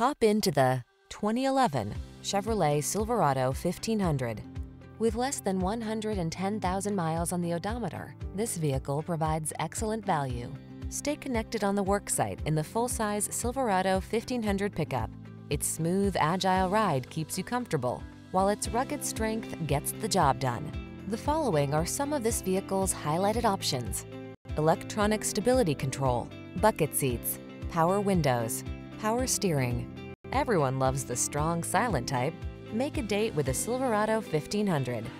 Hop into the 2011 Chevrolet Silverado 1500. With less than 110,000 miles on the odometer, this vehicle provides excellent value. Stay connected on the worksite in the full-size Silverado 1500 pickup. Its smooth, agile ride keeps you comfortable, while its rugged strength gets the job done. The following are some of this vehicle's highlighted options: electronic stability control, bucket seats, power windows, power steering. Everyone loves the strong, silent type. Make a date with a Silverado 1500.